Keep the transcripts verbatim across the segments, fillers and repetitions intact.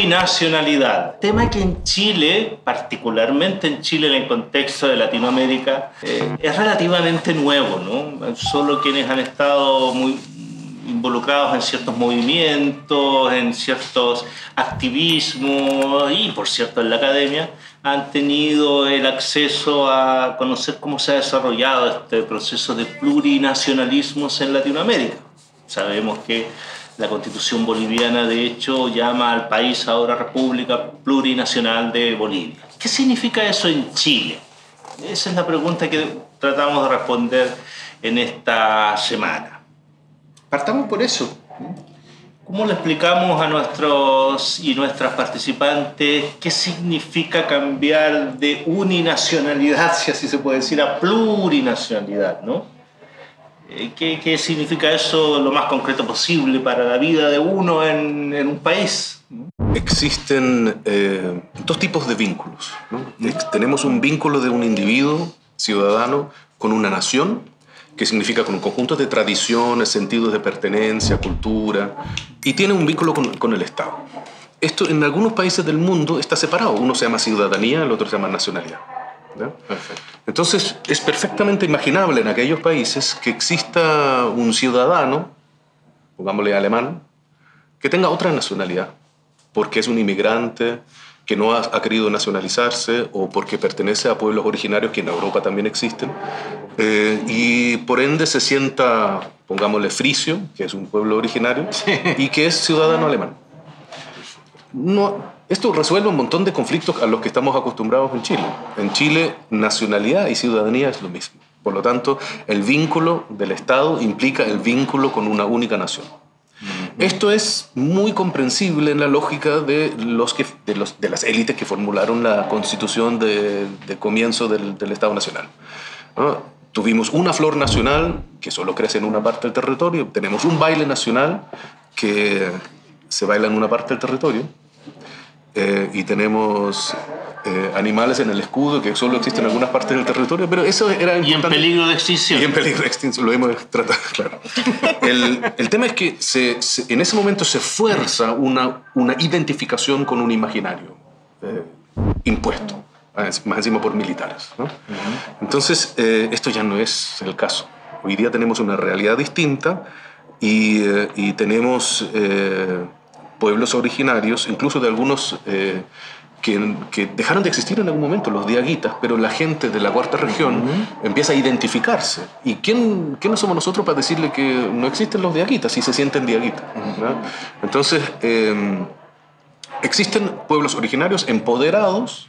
plurinacionalidad. Tema que en Chile, particularmente en Chile en el contexto de Latinoamérica, eh, es relativamente nuevo, ¿no? Solo quienes han estado muy involucrados en ciertos movimientos, en ciertos activismos y, por cierto, en la academia, han tenido el acceso a conocer cómo se ha desarrollado este proceso de plurinacionalismos en Latinoamérica. Sabemos que la Constitución boliviana, de hecho, llama al país ahora República Plurinacional de Bolivia. ¿Qué significa eso en Chile? Esa es la pregunta que tratamos de responder en esta semana. Partamos por eso. ¿Cómo le explicamos a nuestros y nuestras participantes qué significa cambiar de uninacionalidad, si así se puede decir, a plurinacionalidad, ¿no? ¿Qué, qué significa eso lo más concreto posible para la vida de uno en, en un país? Existen eh, dos tipos de vínculos, ¿no? Tenemos un vínculo de un individuo ciudadano con una nación, que significa con un conjunto de tradiciones, sentidos de pertenencia, cultura, y tiene un vínculo con, con el Estado. Esto en algunos países del mundo está separado. Uno se llama ciudadanía, el otro se llama nacionalidad. Perfecto. Entonces, es perfectamente imaginable en aquellos países que exista un ciudadano, pongámosle alemán, que tenga otra nacionalidad, porque es un inmigrante, que no ha, ha querido nacionalizarse o porque pertenece a pueblos originarios que en Europa también existen, eh, y por ende se sienta, pongámosle, Frisio, que es un pueblo originario, sí, y que es ciudadano alemán. No, esto resuelve un montón de conflictos a los que estamos acostumbrados en Chile. En Chile, nacionalidad y ciudadanía es lo mismo. Por lo tanto, el vínculo del Estado implica el vínculo con una única nación. Esto es muy comprensible en la lógica de, los que, de, los, de las élites que formularon la Constitución de, de comienzo del, del Estado Nacional, ¿no? Tuvimos una flor nacional que solo crece en una parte del territorio, tenemos un baile nacional que se baila en una parte del territorio, eh, y tenemos eh, animales en el escudo que solo existen en algunas partes del territorio, pero eso era importante. Y en peligro de extinción. Y en peligro de extinción, lo hemos tratado, claro. El, el tema es que se, se, en ese momento se fuerza una, una identificación con un imaginario eh, impuesto, más encima por militares, ¿no? Uh-huh. Entonces, eh, esto ya no es el caso. Hoy día tenemos una realidad distinta y, eh, y tenemos eh, pueblos originarios, incluso de algunos... Eh, Que, que dejaron de existir en algún momento, los diaguitas, pero la gente de la cuarta región uh-huh. empieza a identificarse. ¿Y quién, quién somos nosotros para decirle que no existen los diaguitas si se sienten diaguitas? Uh-huh. ¿No? Entonces, eh, existen pueblos originarios empoderados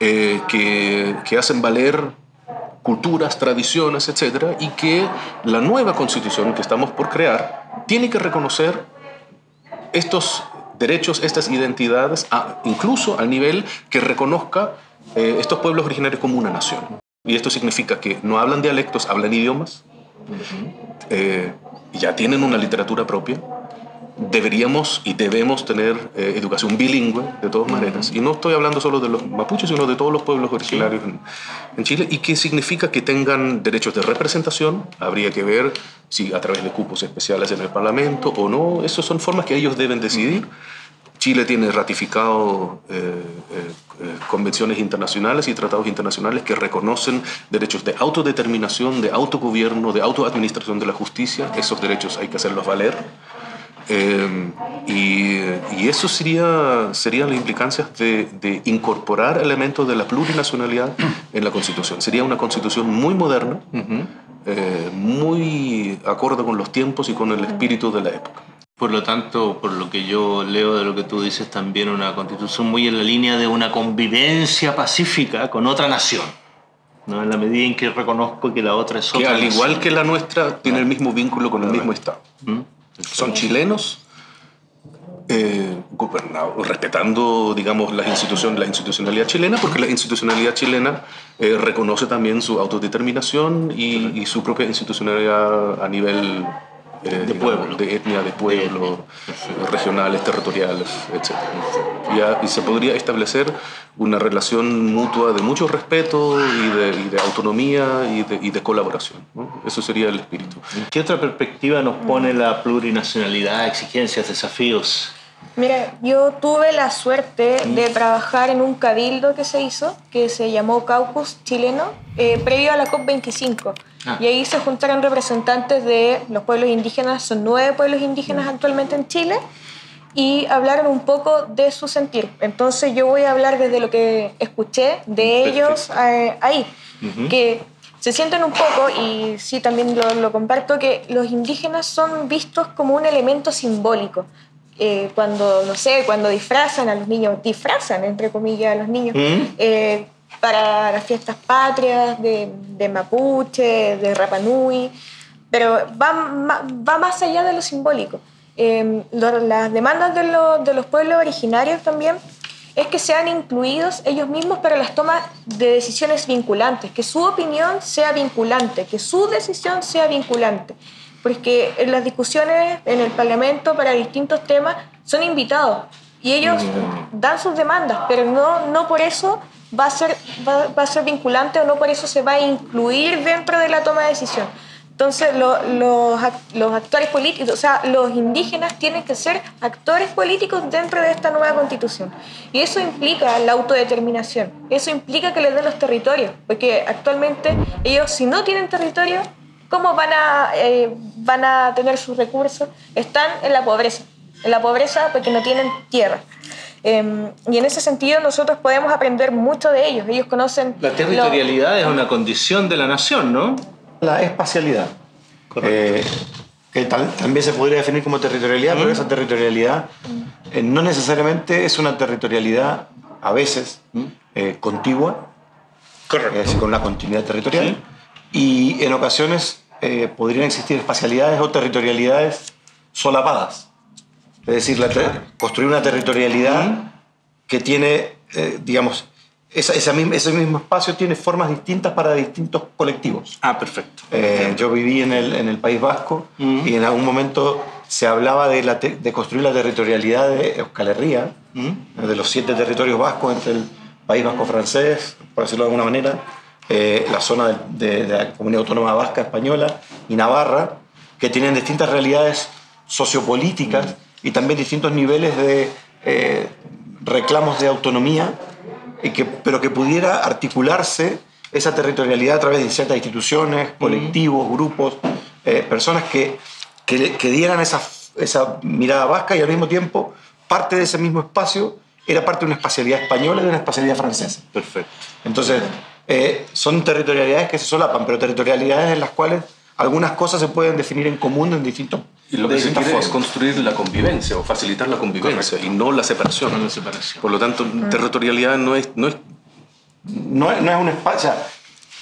eh, que, que hacen valer culturas, tradiciones, etcétera, y que la nueva constitución que estamos por crear tiene que reconocer estos derechos, estas identidades, a, incluso al nivel que reconozca eh, estos pueblos originarios como una nación. Y esto significa que no hablan dialectos, hablan idiomas, uh-huh. eh, ya tienen una literatura propia. Deberíamos y debemos tener eh, educación bilingüe, de todas maneras. Uh-huh. Y no estoy hablando solo de los mapuches, sino de todos los pueblos originarios en, en Chile. ¿Y qué significa que tengan derechos de representación? Habría que ver si a través de cupos especiales en el Parlamento o no. Esas son formas que ellos deben decidir. Uh-huh. Chile tiene ratificado eh, eh, convenciones internacionales y tratados internacionales que reconocen derechos de autodeterminación, de autogobierno, de autoadministración de la justicia. Esos derechos hay que hacerlos valer. Eh, y, y eso sería, serían las implicancias de, de incorporar elementos de la plurinacionalidad en la Constitución. Sería una Constitución muy moderna, uh-huh. eh, muy acorde con los tiempos y con el espíritu de la época. Por lo tanto, por lo que yo leo de lo que tú dices, también una Constitución muy en la línea de una convivencia pacífica con otra nación, ¿no? En la medida en que reconozco que la otra es otra nación. Que al igual que la nuestra, tiene el mismo vínculo con el mismo Estado. ¿Mm? Son chilenos, eh, gobernados, respetando, digamos, las instituciones, la institucionalidad chilena, porque la institucionalidad chilena eh, reconoce también su autodeterminación y, y su propia institucionalidad a nivel eh, de, digamos, pueblo, de etnia, de pueblo, de regionales, territoriales, etcétera. Y, a, y se podría establecer una relación mutua de mucho respeto y de, y de autonomía y de, y de colaboración, ¿no? Eso sería el espíritu. ¿Qué otra perspectiva nos pone la plurinacionalidad, exigencias, desafíos? Mira, yo tuve la suerte de trabajar en un cabildo que se hizo, que se llamó Caucus Chileno, eh, previo a la COP veinticinco. Ah. Y ahí se juntaron representantes de los pueblos indígenas, son nueve pueblos indígenas actualmente en Chile, y hablaron un poco de su sentir. Entonces yo voy a hablar desde lo que escuché de ellos eh, ahí, uh-huh. que se sienten un poco, y sí, también lo, lo comparto, que los indígenas son vistos como un elemento simbólico. Eh, cuando, no sé, cuando disfrazan a los niños, disfrazan, entre comillas, a los niños, ¿Mm? eh, para las fiestas patrias de, de Mapuche, de Rapa Nui, pero va, va más allá de lo simbólico. Eh, lo, las demandas de, lo, de los pueblos originarios también es que sean incluidos ellos mismos para las tomas de decisiones vinculantes, que su opinión sea vinculante, que su decisión sea vinculante. Porque en las discusiones en el Parlamento para distintos temas son invitados y ellos dan sus demandas, pero no, no por eso va a, ser, va, va a ser vinculante o no por eso se va a incluir dentro de la toma de decisión. Entonces lo, los, los actores políticos, o sea, los indígenas tienen que ser actores políticos dentro de esta nueva constitución. Y eso implica la autodeterminación, eso implica que les den los territorios, porque actualmente ellos, si no tienen territorio, cómo van a, eh, van a tener sus recursos, están en la pobreza, en la pobreza porque no tienen tierra. Eh, y en ese sentido nosotros podemos aprender mucho de ellos, ellos conocen... La territorialidad lo... es una condición de la nación, ¿no? La espacialidad, eh, que tal, también se podría definir como territorialidad, mm. pero esa territorialidad eh, no necesariamente es una territorialidad a veces eh, contigua, correcto. Es decir, con una continuidad territorial. Sí. Y en ocasiones eh, podrían existir espacialidades o territorialidades solapadas. Es decir, la construir una territorialidad uh-huh. que tiene, eh, digamos, esa, esa misma, ese mismo espacio tiene formas distintas para distintos colectivos. Ah, perfecto. Eh, yo viví en el, en el País Vasco uh-huh. y en algún momento se hablaba de, la te, de construir la territorialidad de Euskal Herria, uh-huh. de los siete territorios vascos entre el País Vasco francés, por decirlo de alguna manera, Eh, la zona de, de, de la Comunidad Autónoma Vasca Española y Navarra, que tienen distintas realidades sociopolíticas mm. y también distintos niveles de eh, reclamos de autonomía, y que, pero que pudiera articularse esa territorialidad a través de ciertas instituciones, colectivos, mm. grupos, eh, personas que, que, que dieran esa, esa mirada vasca, y al mismo tiempo parte de ese mismo espacio era parte de una espacialidad española y de una espacialidad francesa. Perfecto. Entonces... Eh, son territorialidades que se solapan, pero territorialidades en las cuales algunas cosas se pueden definir en común en distintos. Y lo que se quiere formas. Es construir la convivencia o facilitar la convivencia. Correcto. Y no la separación. No la separación. Por lo tanto, mm. territorialidad no es, no es... No es, no es un espacio.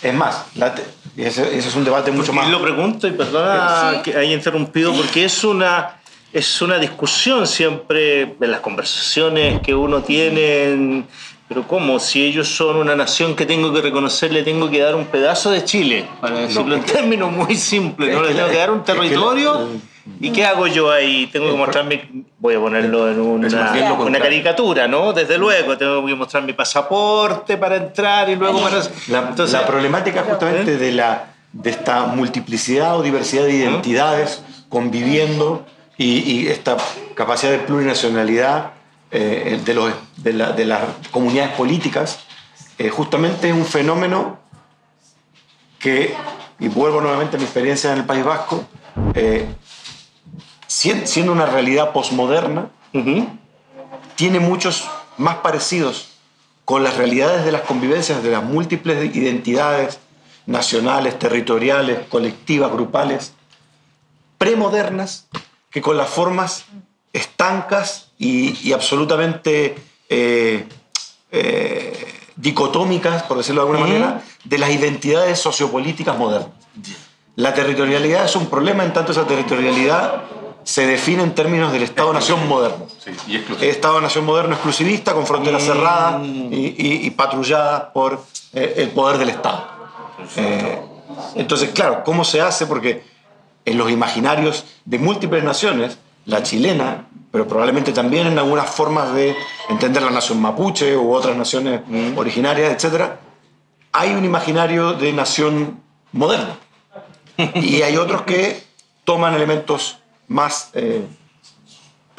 Es más, la te... ese, ese es un debate mucho más... Y lo pregunto, y perdona ¿Sí? que haya interrumpido, porque es una... Es una discusión siempre en las conversaciones que uno tiene, pero ¿cómo? Si ellos son una nación que tengo que reconocer, le tengo que dar un pedazo de Chile, para decirlo no, en términos muy simples, ¿no? Le tengo que dar un territorio, que la, ¿y qué hago yo ahí? Tengo que mostrar mi... Voy a ponerlo en una, una caricatura, ¿no? Desde luego, tengo que mostrar mi pasaporte para entrar y luego para... La, Entonces, la problemática justamente ¿eh? de, la, de esta multiplicidad o diversidad de identidades ¿Eh? conviviendo... Y, y esta capacidad de plurinacionalidad eh, de, los, de, la, de las comunidades políticas eh, justamente es un fenómeno que, y vuelvo nuevamente a mi experiencia en el País Vasco, eh, siendo una realidad posmoderna, uh-huh. tiene muchos más parecidos con las realidades de las convivencias, de las múltiples identidades nacionales, territoriales, colectivas, grupales, premodernas, que con las formas estancas y, y absolutamente eh, eh, dicotómicas, por decirlo de alguna ¿Eh? manera, de las identidades sociopolíticas modernas. La territorialidad es un problema, en tanto esa territorialidad se define en términos del Estado-Nación moderno. Sí, y exclusivo. El Estado-Nación moderno exclusivista, con fronteras ¿Eh? cerradas y, y, y patrulladas por eh, el poder del Estado. Eh, entonces, claro, ¿cómo se hace? Porque... en los imaginarios de múltiples naciones, la chilena, pero probablemente también en algunas formas de entender la nación mapuche u otras naciones mm. originarias, etcétera, hay un imaginario de nación moderna. Y hay otros que toman elementos más eh,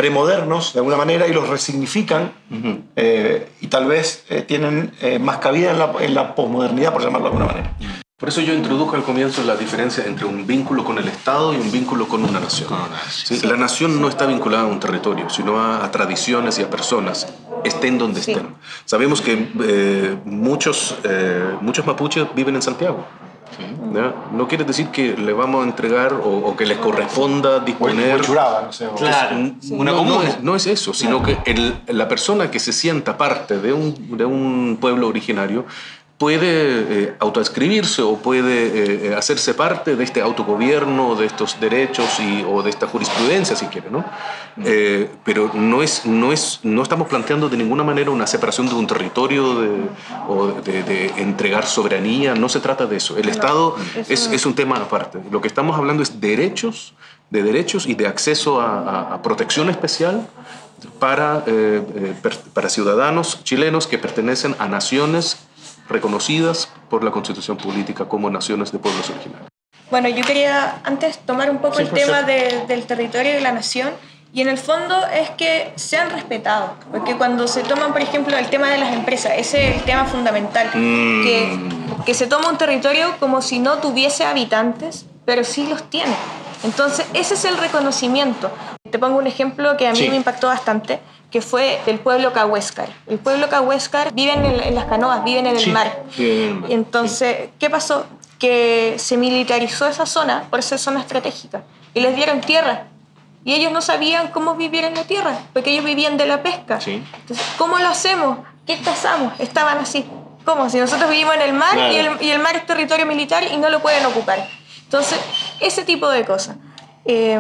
premodernos de alguna manera y los resignifican, uh-huh. eh, y tal vez eh, tienen eh, más cabida en la, en la posmodernidad, por llamarlo de alguna manera. Por eso yo introduzco al comienzo la diferencia entre un vínculo con el Estado y un vínculo con una nación. Con una, sí. Sí. La nación no está vinculada a un territorio, sino a, a tradiciones y a personas, estén donde sí. estén. Sabemos que eh, muchos, eh, muchos mapuches viven en Santiago. Sí. ¿Ya? No quiere decir que le vamos a entregar o, o que les corresponda disponer... O Churaba, no sé. O claro. Es, sí. una no, no, es, no es eso, sino claro. que el, la persona que se sienta parte de un, de un pueblo originario puede eh, autoescribirse o puede eh, hacerse parte de este autogobierno, de estos derechos y, o de esta jurisprudencia, si quiere, ¿no? Eh, pero no, es, no, es, no estamos planteando de ninguna manera una separación de un territorio de, o de, de entregar soberanía, no se trata de eso. El no, Estado es, es un tema aparte. Lo que estamos hablando es derechos, de derechos y de acceso a, a, a protección especial para, eh, per, para ciudadanos chilenos que pertenecen a naciones reconocidas por la Constitución Política como naciones de pueblos originarios. Bueno, yo quería antes tomar un poco sí, el tema de, del territorio y de la nación, y en el fondo es que sean respetados, porque cuando se toman, por ejemplo, el tema de las empresas, ese es el tema fundamental, mm. que, que se toma un territorio como si no tuviese habitantes, pero sí los tiene. Entonces, ese es el reconocimiento. Te pongo un ejemplo que a mí sí. me impactó bastante, que fue del pueblo Kawésqar. El pueblo Kawésqar viven en, en las canoas, viven en el sí, mar. Bien, Entonces, bien. ¿qué pasó? Que se militarizó esa zona por ser zona estratégica y les dieron tierra. Y ellos no sabían cómo vivir en la tierra, porque ellos vivían de la pesca. Sí. Entonces, ¿cómo lo hacemos? ¿Qué cazamos? Estaban así. ¿Cómo? Si nosotros vivimos en el mar claro. y, el, y el mar es territorio militar y no lo pueden ocupar. Entonces, ese tipo de cosas. Eh,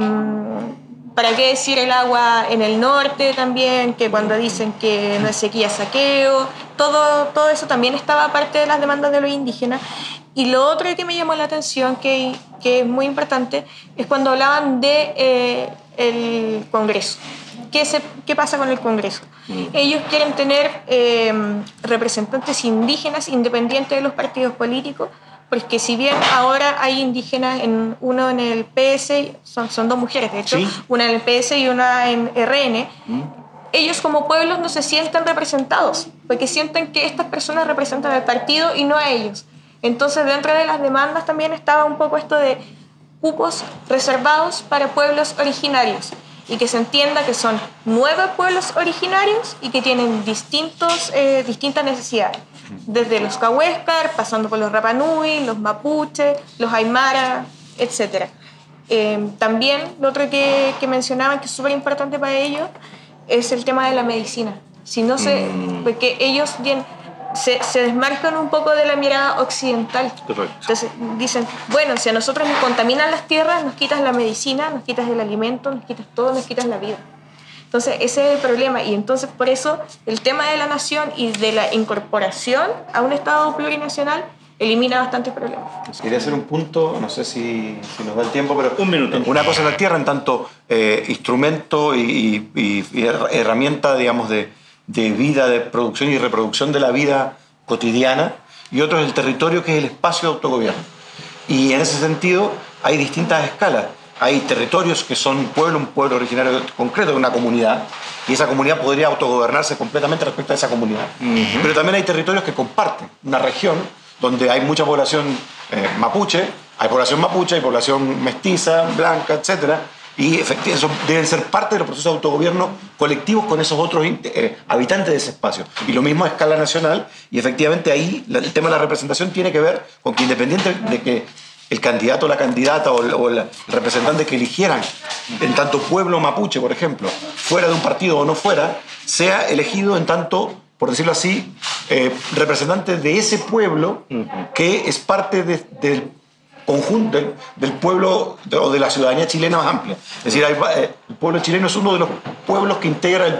¿Para qué decir el agua en el norte también? Que cuando dicen que no es sequía, saqueo. Todo, todo eso también estaba parte de las demandas de los indígenas. Y lo otro que me llamó la atención, que, que es muy importante, es cuando hablaban de eh, el Congreso. ¿Qué, se, ¿Qué pasa con el Congreso? Ellos quieren tener eh, representantes indígenas independientes de los partidos políticos, porque si bien ahora hay indígenas, en, uno en el P S, son, son dos mujeres de hecho, ¿Sí? una en el P S y una en R N, ¿Mm? ellos como pueblos no se sientan representados, porque sienten que estas personas representan al partido y no a ellos. Entonces dentro de las demandas también estaba un poco esto de cupos reservados para pueblos originarios, y que se entienda que son nueve pueblos originarios y que tienen distintos, eh, distintas necesidades. Desde los Kawésqar, pasando por los Rapa Nui, los Mapuche, los Aymara, etcétera. Eh, también lo otro que, que mencionaban, que es súper importante para ellos, es el tema de la medicina. Si no se, mm. Porque ellos bien, se, se desmarcan un poco de la mirada occidental. Correcto. Entonces dicen, bueno, si a nosotros nos contaminan las tierras, nos quitas la medicina, nos quitas el alimento, nos quitas todo, nos quitas la vida. Entonces, ese es el problema. Y entonces, por eso, el tema de la nación y de la incorporación a un Estado plurinacional elimina bastantes problemas. Quería hacer un punto, no sé si, si nos da el tiempo, pero... Un minuto. Una cosa es la tierra, en tanto eh, instrumento y, y, y herramienta, digamos, de, de vida, de producción y reproducción de la vida cotidiana. Y otro es el territorio, que es el espacio de autogobierno. Y en ese sentido, hay distintas escalas. Hay territorios que son pueblo, un pueblo originario concreto de una comunidad, y esa comunidad podría autogobernarse completamente respecto a esa comunidad. Uh-huh. Pero también hay territorios que comparten una región donde hay mucha población eh, mapuche, hay población mapuche, hay población mestiza, blanca, etcétera, y efectivamente deben ser parte de los procesos de autogobierno colectivos con esos otros eh, habitantes de ese espacio. Y lo mismo a escala nacional, y efectivamente ahí el tema de la representación tiene que ver con que, independiente de que el candidato o la candidata o el, o el representante que eligieran, en tanto pueblo mapuche, por ejemplo, fuera de un partido o no fuera, sea elegido en tanto, por decirlo así, eh, representante de ese pueblo que es parte de, del conjunto, del, del pueblo de, o de la ciudadanía chilena más amplia. Es decir, hay, el pueblo chileno es uno de los pueblos que integra el,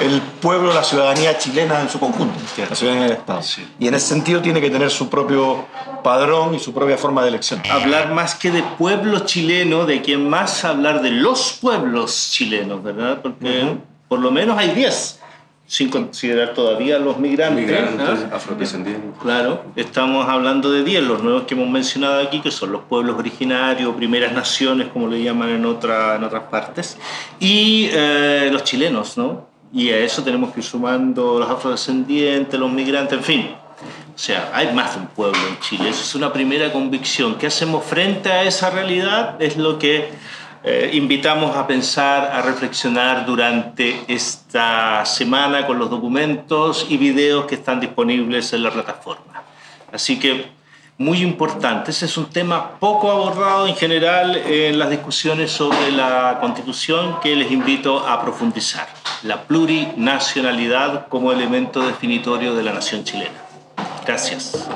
el pueblo, la ciudadanía chilena en su conjunto, la ciudadanía del Estado. Sí. Y en ese sentido tiene que tener su propio padrón y su propia forma de elección. Hablar más que de pueblo chileno, de quien más hablar de los pueblos chilenos, ¿verdad? Porque uh-huh. por lo menos hay diez. sin considerar todavía los migrantes, migrantes ¿ah? afrodescendientes. Claro, estamos hablando de diez, los nuevos que hemos mencionado aquí, que son los pueblos originarios, primeras naciones, como le llaman en, otra, en otras partes, y eh, los chilenos, ¿no? Y a eso tenemos que ir sumando los afrodescendientes, los migrantes, en fin. O sea, hay más de un pueblo en Chile, esa es una primera convicción. ¿Qué hacemos frente a esa realidad? Es lo que eh, invitamos a pensar, a reflexionar durante esta semana con los documentos y videos que están disponibles en la plataforma. Así que, muy importante, ese es un tema poco abordado en general en las discusiones sobre la Constitución, que les invito a profundizar. La plurinacionalidad como elemento definitorio de la nación chilena. Gracias.